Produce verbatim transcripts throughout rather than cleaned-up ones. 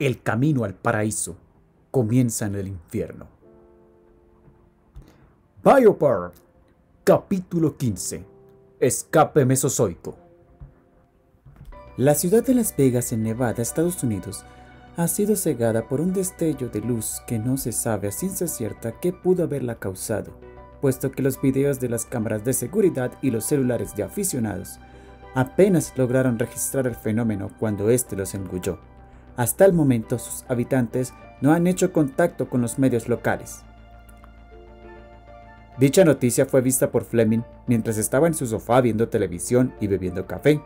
El camino al paraíso comienza en el infierno. BioPark, capítulo quince. Escape mesozoico. La ciudad de Las Vegas, en Nevada, Estados Unidos, ha sido cegada por un destello de luz que no se sabe a ciencia cierta qué pudo haberla causado, puesto que los videos de las cámaras de seguridad y los celulares de aficionados apenas lograron registrar el fenómeno cuando este los engulló. Hasta el momento, sus habitantes no han hecho contacto con los medios locales. Dicha noticia fue vista por Fleming mientras estaba en su sofá viendo televisión y bebiendo café.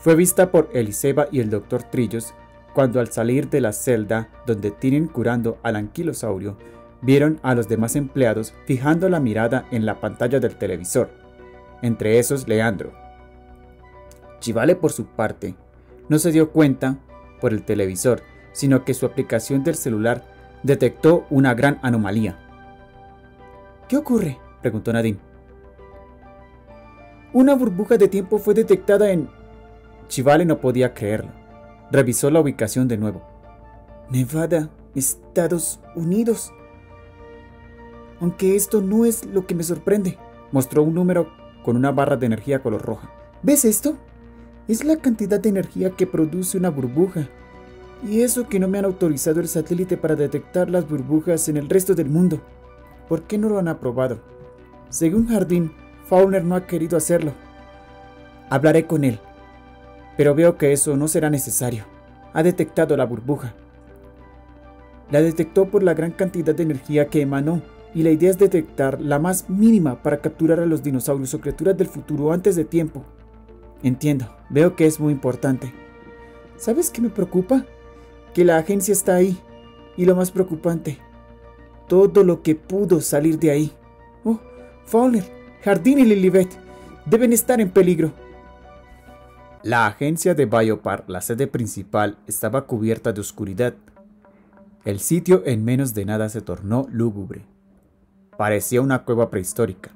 Fue vista por Eliseba y el doctor Trillos cuando, al salir de la celda donde tienen curando al anquilosaurio, vieron a los demás empleados fijando la mirada en la pantalla del televisor, entre esos Leandro. Chivale, por su parte, no se dio cuenta por el televisor, sino que su aplicación del celular detectó una gran anomalía. ¿Qué ocurre?, preguntó Nadine. Una burbuja de tiempo fue detectada en... Chivale no podía creerlo. Revisó la ubicación de nuevo. Nevada, Estados Unidos. Aunque esto no es lo que me sorprende. Mostró un número con una barra de energía color roja. ¿Ves esto? Es la cantidad de energía que produce una burbuja. Y eso que no me han autorizado el satélite para detectar las burbujas en el resto del mundo. ¿Por qué no lo han aprobado? Según Jardín, Fauner no ha querido hacerlo. Hablaré con él, pero veo que eso no será necesario. Ha detectado la burbuja. La detectó por la gran cantidad de energía que emanó, y la idea es detectar la más mínima para capturar a los dinosaurios o criaturas del futuro antes de tiempo. Entiendo, veo que es muy importante. ¿Sabes qué me preocupa? Que la agencia está ahí, y lo más preocupante, todo lo que pudo salir de ahí. Oh, Fauner, Jardín y Lilibet deben estar en peligro. La agencia de BioPark, la sede principal, estaba cubierta de oscuridad. El sitio en menos de nada se tornó lúgubre. Parecía una cueva prehistórica.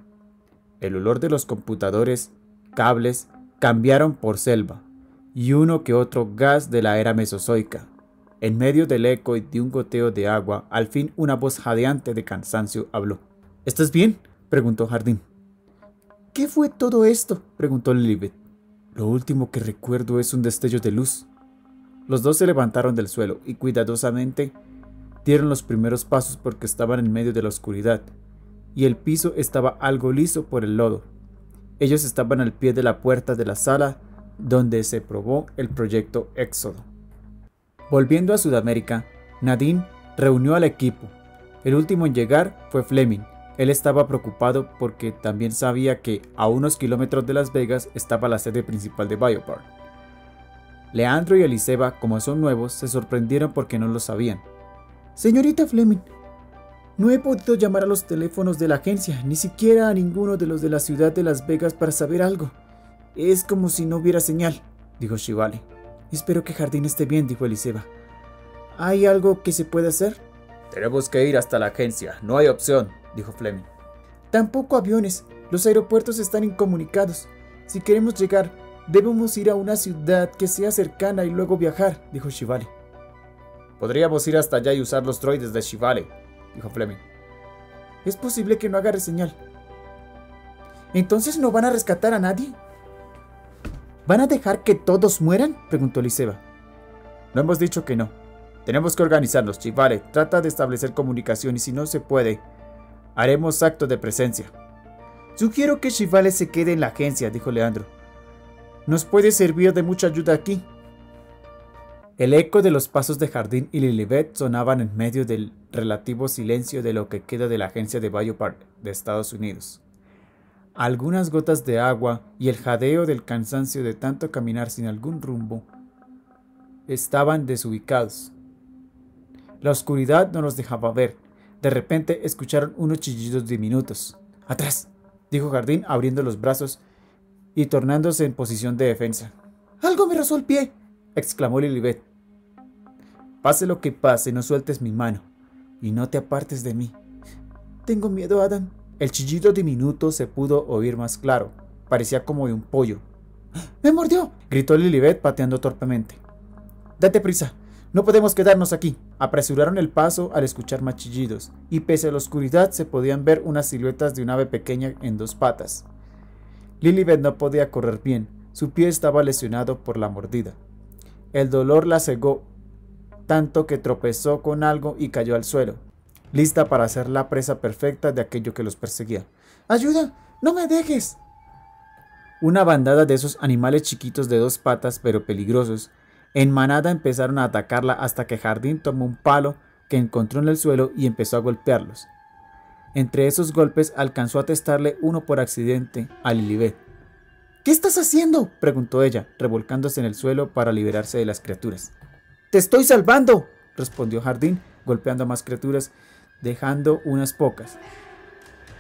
El olor de los computadores, cables, cambiaron por selva, y uno que otro gas de la era mesozoica. En medio del eco y de un goteo de agua, al fin una voz jadeante de cansancio habló. ¿Estás bien?, preguntó Jardín. ¿Qué fue todo esto?, preguntó Lilibet. Lo último que recuerdo es un destello de luz. Los dos se levantaron del suelo y cuidadosamente dieron los primeros pasos porque estaban en medio de la oscuridad, y el piso estaba algo liso por el lodo. Ellos estaban al pie de la puerta de la sala donde se probó el proyecto Éxodo. Volviendo a Sudamérica, Nadine reunió al equipo. El último en llegar fue Fleming. Él estaba preocupado porque también sabía que a unos kilómetros de Las Vegas estaba la sede principal de BioPark. Leandro y Eliseba, como son nuevos, se sorprendieron porque no lo sabían. Señorita Fleming, no he podido llamar a los teléfonos de la agencia, ni siquiera a ninguno de los de la ciudad de Las Vegas para saber algo. Es como si no hubiera señal, dijo Chivale. Espero que Jardín esté bien, dijo Eliseba. ¿Hay algo que se puede hacer? Tenemos que ir hasta la agencia, no hay opción, dijo Fleming. Tampoco aviones, los aeropuertos están incomunicados. Si queremos llegar, debemos ir a una ciudad que sea cercana y luego viajar, dijo Chivale. Podríamos ir hasta allá y usar los droides de Chivale, dijo Fleming. Es posible que no agarre señal. ¿Entonces no van a rescatar a nadie? ¿Van a dejar que todos mueran?, preguntó Eliseba. No hemos dicho que no. Tenemos que organizarnos, Chivale. Trata de establecer comunicación y si no se puede, haremos acto de presencia. Sugiero que Chivale se quede en la agencia, dijo Leandro. Nos puede servir de mucha ayuda aquí. El eco de los pasos de Jardín y Lilibet sonaban en medio del relativo silencio de lo que queda de la agencia de BioPark de Estados Unidos. Algunas gotas de agua y el jadeo del cansancio de tanto caminar sin algún rumbo estaban desubicados. La oscuridad no los dejaba ver. De repente escucharon unos chillidos diminutos. ¡Atrás!, dijo Jardín abriendo los brazos y tornándose en posición de defensa. ¡Algo me rozó el pie!, exclamó Lilibet. Pase lo que pase, no sueltes mi mano y no te apartes de mí. Tengo miedo, Adam. El chillido diminuto se pudo oír más claro. Parecía como de un pollo. ¡Me mordió!, gritó Lilibet pateando torpemente. ¡Date prisa! No podemos quedarnos aquí. Apresuraron el paso al escuchar más chillidos, y pese a la oscuridad se podían ver unas siluetas de un ave pequeña en dos patas. Lilibet no podía correr bien, su pie estaba lesionado por la mordida. El dolor la cegó, tanto que tropezó con algo y cayó al suelo, lista para ser la presa perfecta de aquello que los perseguía. ¡Ayuda! ¡No me dejes! Una bandada de esos animales chiquitos de dos patas pero peligrosos, en manada empezaron a atacarla hasta que Jardín tomó un palo que encontró en el suelo y empezó a golpearlos. Entre esos golpes alcanzó a testarle uno por accidente a Lilibet. ¿Qué estás haciendo?, preguntó ella, revolcándose en el suelo para liberarse de las criaturas. ¡Te estoy salvando!, respondió Jardín, golpeando a más criaturas, dejando unas pocas.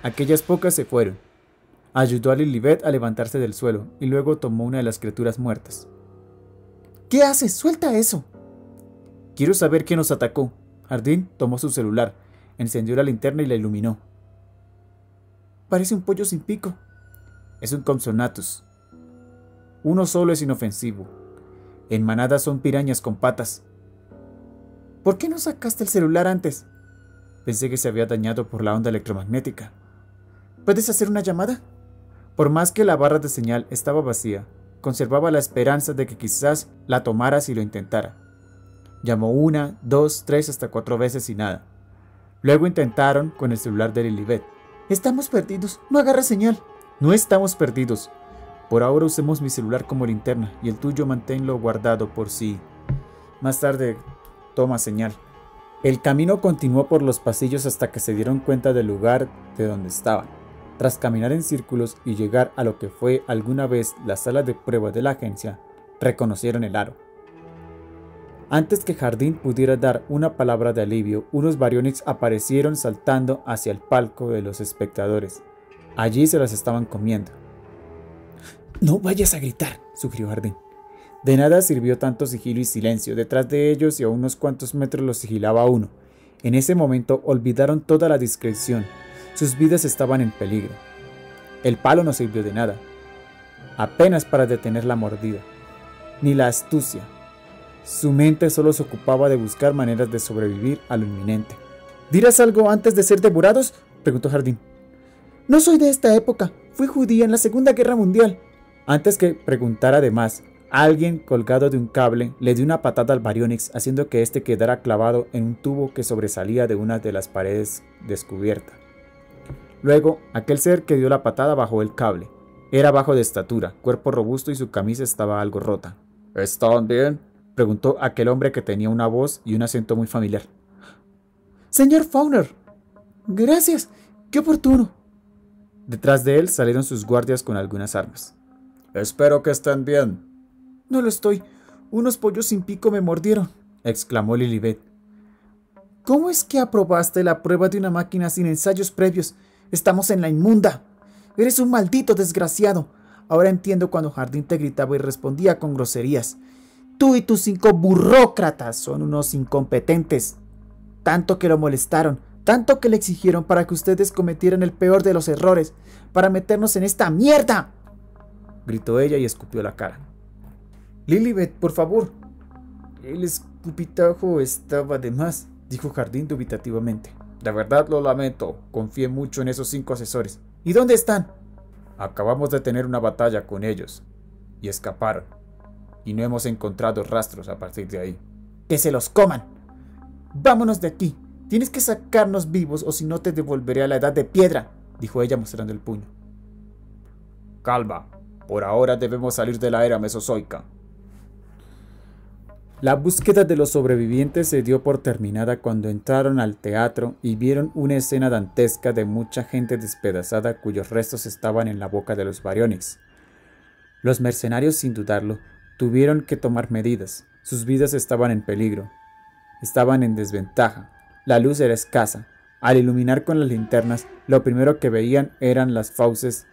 Aquellas pocas se fueron. Ayudó a Lilibet a levantarse del suelo y luego tomó una de las criaturas muertas. ¿Qué haces? ¡Suelta eso! Quiero saber quién nos atacó. Jardín tomó su celular, encendió la linterna y la iluminó. Parece un pollo sin pico. Es un Compsognathus. Uno solo es inofensivo. En manadas son pirañas con patas. ¿Por qué no sacaste el celular antes? Pensé que se había dañado por la onda electromagnética. ¿Puedes hacer una llamada? Por más que la barra de señal estaba vacía, conservaba la esperanza de que quizás la tomara si lo intentara. Llamó una, dos, tres, hasta cuatro veces y nada. Luego intentaron con el celular de Lilibet. Estamos perdidos, no agarra señal. No estamos perdidos. Por ahora usemos mi celular como linterna y el tuyo manténlo guardado por si más tarde toma señal. El camino continuó por los pasillos hasta que se dieron cuenta del lugar de donde estaban. Tras caminar en círculos y llegar a lo que fue alguna vez la sala de pruebas de la agencia, reconocieron el aro. Antes que Jardín pudiera dar una palabra de alivio, unos Baryonyx aparecieron saltando hacia el palco de los espectadores. Allí se las estaban comiendo. «No vayas a gritar», sugirió Jardín. De nada sirvió tanto sigilo y silencio. Detrás de ellos y a unos cuantos metros los sigilaba uno. En ese momento olvidaron toda la discreción. Sus vidas estaban en peligro. El palo no sirvió de nada, apenas para detener la mordida, ni la astucia. Su mente solo se ocupaba de buscar maneras de sobrevivir a lo inminente. ¿Dirás algo antes de ser devorados?, preguntó Jardín. No soy de esta época, fui judía en la Segunda Guerra Mundial. Antes que preguntara además, alguien colgado de un cable le dio una patada al Baryonyx, haciendo que éste quedara clavado en un tubo que sobresalía de una de las paredes descubierta. Luego, aquel ser que dio la patada bajó el cable. Era bajo de estatura, cuerpo robusto y su camisa estaba algo rota. ¿Están bien?, preguntó aquel hombre que tenía una voz y un acento muy familiar. Señor Fauner, gracias, qué oportuno. Detrás de él salieron sus guardias con algunas armas. Espero que estén bien. No lo estoy, unos pollos sin pico me mordieron, exclamó Lilibet. ¿Cómo es que aprobaste la prueba de una máquina sin ensayos previos? Estamos en la inmunda. Eres un maldito desgraciado. Ahora entiendo cuando Jardín te gritaba y respondía con groserías. Tú y tus cinco burócratas son unos incompetentes. Tanto que lo molestaron, tanto que le exigieron para que ustedes cometieran el peor de los errores, para meternos en esta mierda, gritó ella y escupió la cara. Lilibet, por favor. El escupitajo estaba de más, dijo Jardín dubitativamente. La verdad lo lamento, confié mucho en esos cinco asesores. ¿Y dónde están? Acabamos de tener una batalla con ellos, y escaparon, y no hemos encontrado rastros a partir de ahí. ¡Que se los coman! ¡Vámonos de aquí! Tienes que sacarnos vivos o si no te devolveré a la edad de piedra, dijo ella mostrando el puño. Calma, por ahora debemos salir de la era mesozoica. La búsqueda de los sobrevivientes se dio por terminada cuando entraron al teatro y vieron una escena dantesca de mucha gente despedazada cuyos restos estaban en la boca de los Baryonyx. Los mercenarios, sin dudarlo, tuvieron que tomar medidas. Sus vidas estaban en peligro. Estaban en desventaja. La luz era escasa. Al iluminar con las linternas, lo primero que veían eran las fauces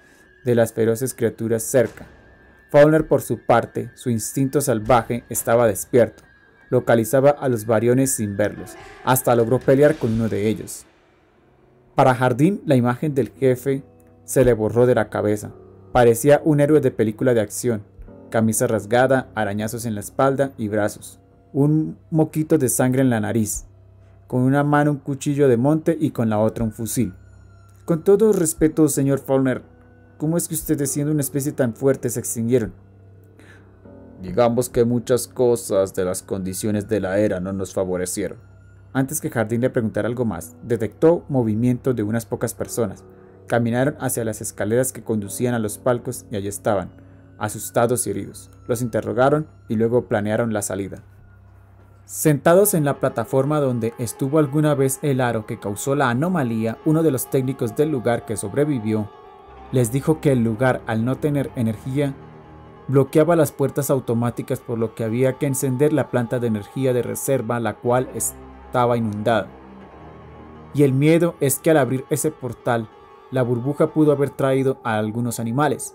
de las feroces criaturas cerca. Fauner, por su parte, su instinto salvaje estaba despierto. Localizaba a los Baryonyx sin verlos, hasta logró pelear con uno de ellos. Para Jardín, la imagen del jefe se le borró de la cabeza. Parecía un héroe de película de acción, camisa rasgada, arañazos en la espalda y brazos. un moquito de sangre en la nariz, con una mano un cuchillo de monte y con la otra un fusil. Con todo respeto, señor Fauner, ¿cómo es que ustedes siendo una especie tan fuerte se extinguieron? Digamos que muchas cosas de las condiciones de la era no nos favorecieron. Antes que Jardín le preguntara algo más, detectó movimiento de unas pocas personas. Caminaron hacia las escaleras que conducían a los palcos y allí estaban, asustados y heridos. Los interrogaron y luego planearon la salida. Sentados en la plataforma donde estuvo alguna vez el aro que causó la anomalía, uno de los técnicos del lugar que sobrevivió, les dijo que el lugar, al no tener energía, bloqueaba las puertas automáticas, por lo que había que encender la planta de energía de reserva, la cual estaba inundada. Y el miedo es que al abrir ese portal, la burbuja pudo haber traído a algunos animales,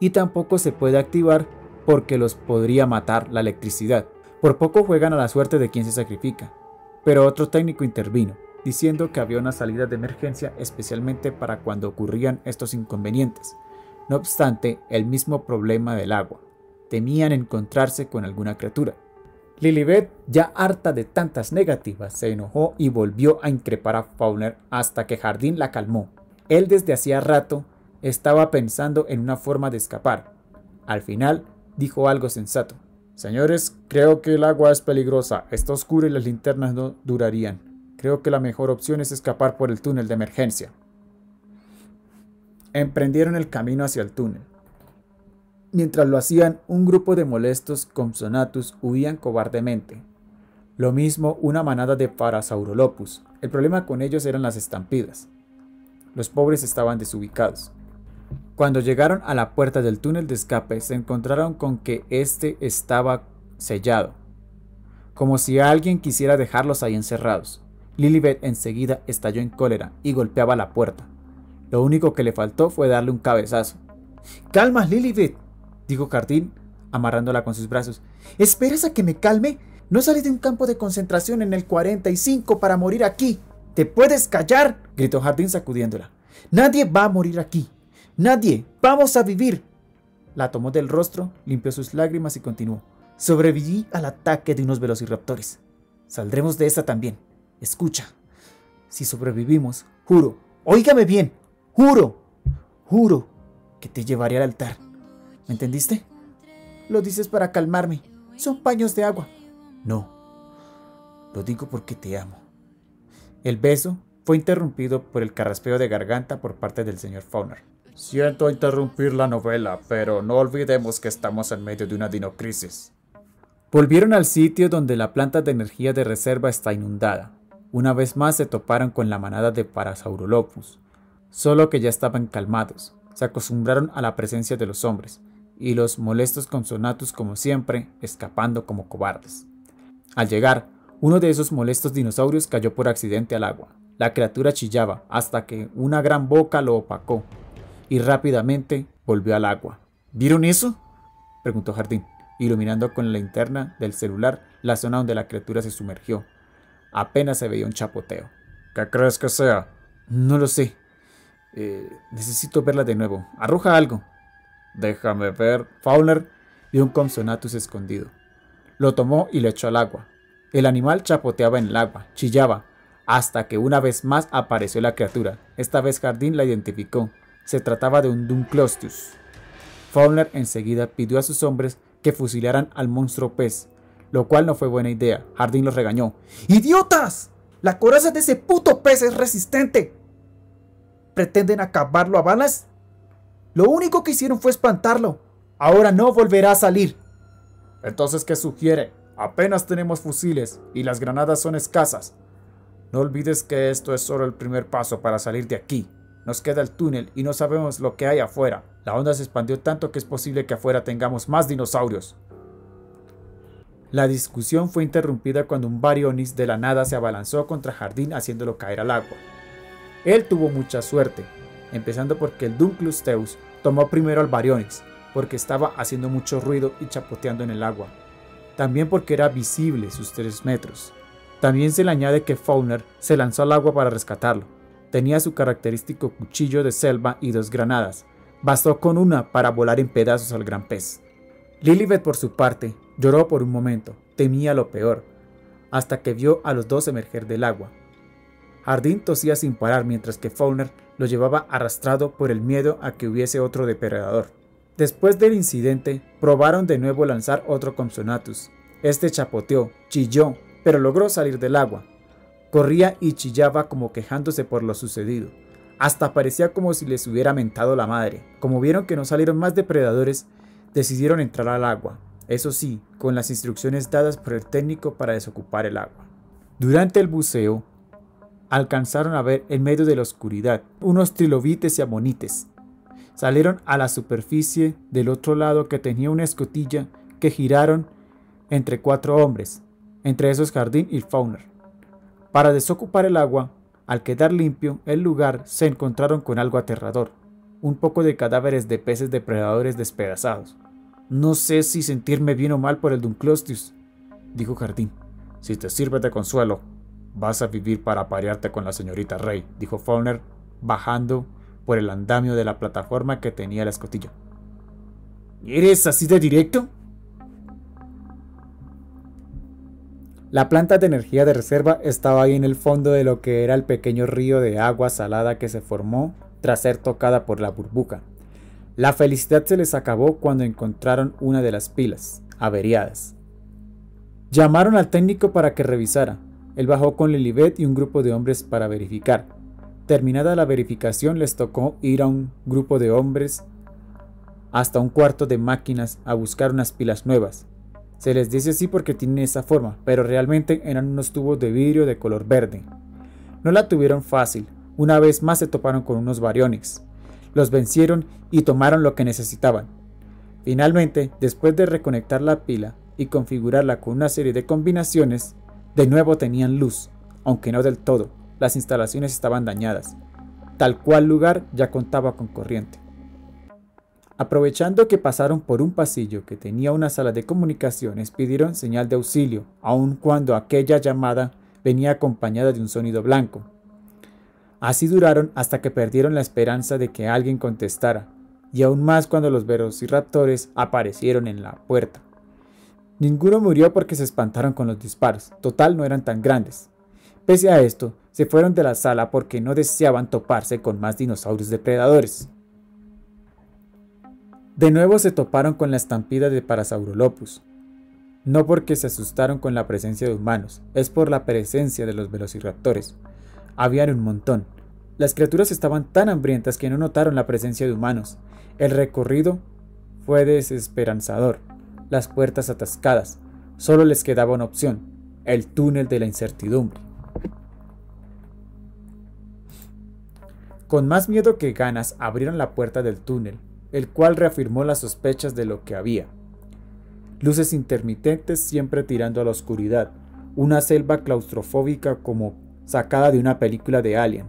y tampoco se puede activar porque los podría matar la electricidad. Por poco juegan a la suerte de quien se sacrifica, pero otro técnico intervino, diciendo que había una salida de emergencia especialmente para cuando ocurrían estos inconvenientes. No obstante, el mismo problema del agua, temían encontrarse con alguna criatura. Lilibet, ya harta de tantas negativas, se enojó y volvió a increpar a Fauner hasta que Jardín la calmó. Él desde hacía rato estaba pensando en una forma de escapar. Al final dijo algo sensato. Señores, creo que el agua es peligrosa, está oscura y las linternas no durarían. Creo que la mejor opción es escapar por el túnel de emergencia. Emprendieron el camino hacia el túnel. Mientras lo hacían, un grupo de molestos Compsognathus huían cobardemente. Lo mismo una manada de Parasaurolophus. El problema con ellos eran las estampidas. Los pobres estaban desubicados. Cuando llegaron a la puerta del túnel de escape, se encontraron con que este estaba sellado, como si alguien quisiera dejarlos ahí encerrados. Lilibet enseguida estalló en cólera y golpeaba la puerta. Lo único que le faltó fue darle un cabezazo. —¡Calma, Lilibet! —dijo Jardín, amarrándola con sus brazos—. ¿Esperas a que me calme? No salí de un campo de concentración en el cuarenta y cinco para morir aquí. —¿Te puedes callar? —gritó Jardín sacudiéndola—. Nadie va a morir aquí. Nadie. Vamos a vivir. La tomó del rostro, limpió sus lágrimas y continuó. Sobreviví al ataque de unos velociraptores. Saldremos de esta también. Escucha. Si sobrevivimos, juro. Óigame bien. Juro. Juro que te llevaré al altar. ¿Me entendiste? Lo dices para calmarme. Son paños de agua. No. Lo digo porque te amo. El beso fue interrumpido por el carraspeo de garganta por parte del señor Fauner. Siento interrumpir la novela, pero no olvidemos que estamos en medio de una dinocrisis. Volvieron al sitio donde la planta de energía de reserva está inundada. Una vez más se toparon con la manada de Parasaurolophus, solo que ya estaban calmados. Se acostumbraron a la presencia de los hombres, y los molestos Compsognathus como siempre, escapando como cobardes. Al llegar, uno de esos molestos dinosaurios cayó por accidente al agua. La criatura chillaba hasta que una gran boca lo opacó. Y rápidamente volvió al agua. ¿Vieron eso? Preguntó Jardín, iluminando con la linterna del celular la zona donde la criatura se sumergió. Apenas se veía un chapoteo. ¿Qué crees que sea? No lo sé. Eh, necesito verla de nuevo. Arroja algo. Déjame ver. Fauner vio un Compsognathus escondido. Lo tomó y lo echó al agua. El animal chapoteaba en el agua, chillaba, hasta que una vez más apareció la criatura. Esta vez Jardín la identificó. Se trataba de un Dunkleosteus. Fauner enseguida pidió a sus hombres que fusilaran al monstruo pez, lo cual no fue buena idea. Jardín los regañó. ¡Idiotas! ¡La coraza de ese puto pez es resistente! ¿Pretenden acabarlo a balas? Lo único que hicieron fue espantarlo. Ahora no volverá a salir. Entonces, ¿qué sugiere? Apenas tenemos fusiles y las granadas son escasas. No olvides que esto es solo el primer paso para salir de aquí. Nos queda el túnel y no sabemos lo que hay afuera. La onda se expandió tanto que es posible que afuera tengamos más dinosaurios. La discusión fue interrumpida cuando un Baryonyx de la nada se abalanzó contra Jardín haciéndolo caer al agua. Él tuvo mucha suerte, empezando porque el Dunkleosteus tomó primero al Baryonyx, porque estaba haciendo mucho ruido y chapoteando en el agua. También porque era visible sus tres metros. También se le añade que Fauner se lanzó al agua para rescatarlo. Tenía su característico cuchillo de selva y dos granadas. Bastó con una para volar en pedazos al gran pez. Lilibet, por su parte, lloró por un momento, temía lo peor, hasta que vio a los dos emerger del agua. Jardín tosía sin parar mientras que Fauner lo llevaba arrastrado por el miedo a que hubiese otro depredador. Después del incidente, probaron de nuevo lanzar otro Compsognathus. Este chapoteó, chilló, pero logró salir del agua. Corría y chillaba como quejándose por lo sucedido. Hasta parecía como si les hubiera mentado la madre. Como vieron que no salieron más depredadores, decidieron entrar al agua. Eso sí, con las instrucciones dadas por el técnico para desocupar el agua. Durante el buceo, alcanzaron a ver en medio de la oscuridad unos trilobites y amonites. Salieron a la superficie del otro lado que tenía una escotilla que giraron entre cuatro hombres, entre esos Jardín y Fauner. Para desocupar el agua, al quedar limpio el lugar, se encontraron con algo aterrador, un poco de cadáveres de peces depredadores despedazados. «No sé si sentirme bien o mal por el Dunkleosteus», dijo Jardín. «Si te sirve de consuelo, vas a vivir para parearte con la señorita Rey», dijo Fauner, bajando por el andamio de la plataforma que tenía la escotilla. «¿Eres así de directo?». La planta de energía de reserva estaba ahí en el fondo de lo que era el pequeño río de agua salada que se formó tras ser tocada por la burbuja. La felicidad se les acabó cuando encontraron una de las pilas, averiadas. Llamaron al técnico para que revisara. Él bajó con Lilibet y un grupo de hombres para verificar. Terminada la verificación, les tocó ir a un grupo de hombres hasta un cuarto de máquinas a buscar unas pilas nuevas. Se les dice así porque tienen esa forma, pero realmente eran unos tubos de vidrio de color verde. No la tuvieron fácil. Una vez más se toparon con unos Baryonyx. Los vencieron y tomaron lo que necesitaban. Finalmente, después de reconectar la pila y configurarla con una serie de combinaciones, de nuevo tenían luz, aunque no del todo. Las instalaciones estaban dañadas. Tal cual lugar ya contaba con corriente. Aprovechando que pasaron por un pasillo que tenía una sala de comunicaciones, pidieron señal de auxilio, aun cuando aquella llamada venía acompañada de un sonido blanco. Así duraron hasta que perdieron la esperanza de que alguien contestara, y aún más cuando los velociraptores aparecieron en la puerta. Ninguno murió porque se espantaron con los disparos, total no eran tan grandes. Pese a esto, se fueron de la sala porque no deseaban toparse con más dinosaurios depredadores. De nuevo se toparon con la estampida de Parasaurolophus. No porque se asustaron con la presencia de humanos, es por la presencia de los velociraptores. Habían un montón. Las criaturas estaban tan hambrientas que no notaron la presencia de humanos. El recorrido fue desesperanzador. Las puertas atascadas. Solo les quedaba una opción, el túnel de la incertidumbre. Con más miedo que ganas abrieron la puerta del túnel, el cual reafirmó las sospechas de lo que había. Luces intermitentes siempre tirando a la oscuridad, una selva claustrofóbica como sacada de una película de Alien.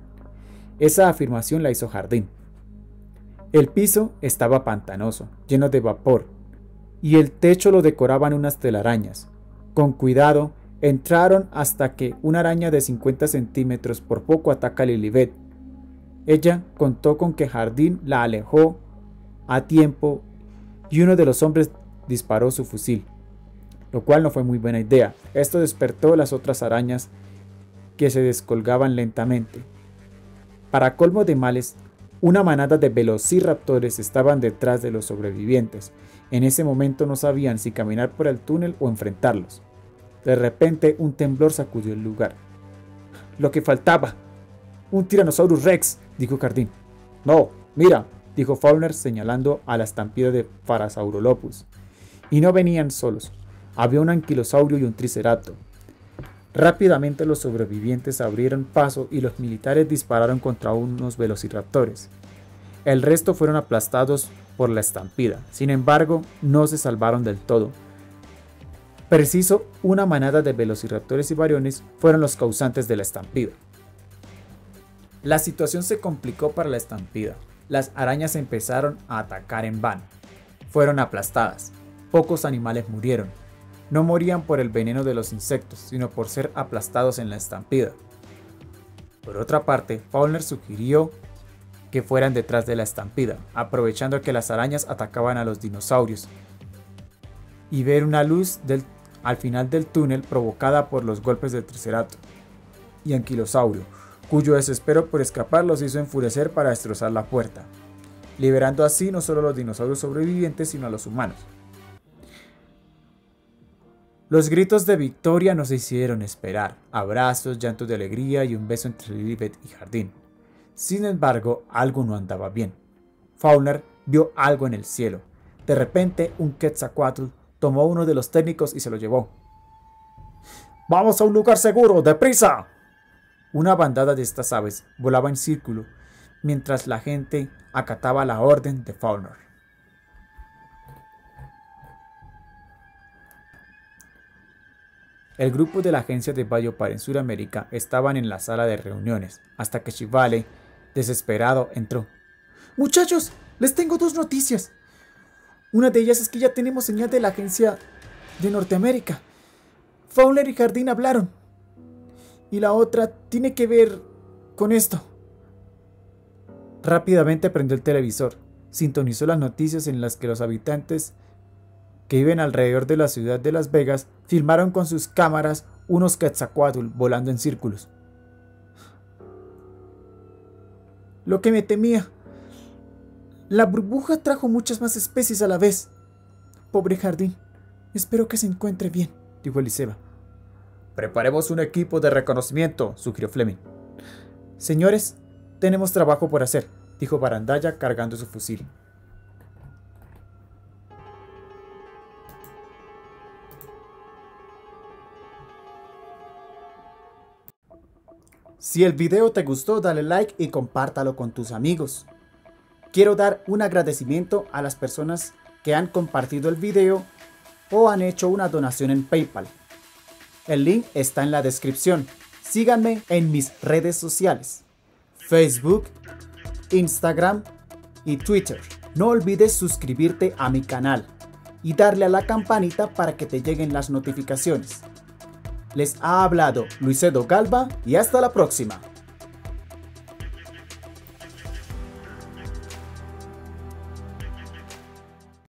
Esa afirmación la hizo Jardín. El piso estaba pantanoso, lleno de vapor, y el techo lo decoraban unas telarañas. Con cuidado, entraron hasta que una araña de cincuenta centímetros por poco ataca a Lilibet. Ella contó con que Jardín la alejó a tiempo y uno de los hombres disparó su fusil, lo cual no fue muy buena idea. Esto despertó las otras arañas que se descolgaban lentamente. Para colmo de males, una manada de velociraptores estaban detrás de los sobrevivientes. En ese momento no sabían si caminar por el túnel o enfrentarlos. De repente un temblor sacudió el lugar. ¡Lo que faltaba! ¡Un Tyrannosaurus Rex!, dijo Jardín. ¡No, mira!, dijo Fauner señalando a la estampida de Parasaurolophus. Y no venían solos, había un anquilosaurio y un tricerato. Rápidamente los sobrevivientes abrieron paso y los militares dispararon contra unos velociraptores. El resto fueron aplastados por la estampida, sin embargo no se salvaron del todo. Preciso, una manada de velociraptores y variones fueron los causantes de la estampida. La situación se complicó para la estampida. Las arañas empezaron a atacar en vano. Fueron aplastadas. Pocos animales murieron. No morían por el veneno de los insectos, sino por ser aplastados en la estampida. Por otra parte, Fauner sugirió que fueran detrás de la estampida, aprovechando que las arañas atacaban a los dinosaurios, y ver una luz del al final del túnel provocada por los golpes del Tricerato y anquilosaurio, cuyo desespero por escapar los hizo enfurecer para destrozar la puerta, liberando así no solo a los dinosaurios sobrevivientes sino a los humanos. Los gritos de victoria no se hicieron esperar, abrazos, llantos de alegría y un beso entre Lilibet y Jardín. Sin embargo, algo no andaba bien. Fauner vio algo en el cielo. De repente, un Quetzalcoatl tomó a uno de los técnicos y se lo llevó. ¡Vamos a un lugar seguro! ¡Deprisa! Una bandada de estas aves volaba en círculo, mientras la gente acataba la orden de Fauner. El grupo de la agencia de BioPark en Sudamérica estaban en la sala de reuniones, hasta que Chivale, desesperado, entró. ¡Muchachos! ¡Les tengo dos noticias! Una de ellas es que ya tenemos señal de la agencia de Norteamérica. Fauner y Jardín hablaron. Y la otra tiene que ver con esto. Rápidamente prendió el televisor, sintonizó las noticias en las que los habitantes que viven alrededor de la ciudad de Las Vegas filmaron con sus cámaras unos Quetzalcoatl volando en círculos. Lo que me temía. La burbuja trajo muchas más especies a la vez. Pobre Jardín. Espero que se encuentre bien, dijo Eliseba. Preparemos un equipo de reconocimiento, sugirió Fleming. Señores, tenemos trabajo por hacer, dijo Barandaya cargando su fusil. Si el video te gustó, dale like y compártalo con tus amigos. Quiero dar un agradecimiento a las personas que han compartido el video o han hecho una donación en PayPal. El link está en la descripción. Síganme en mis redes sociales: Facebook, Instagram y Twitter. No olvides suscribirte a mi canal y darle a la campanita para que te lleguen las notificaciones. Les ha hablado Luisedo Galva y hasta la próxima.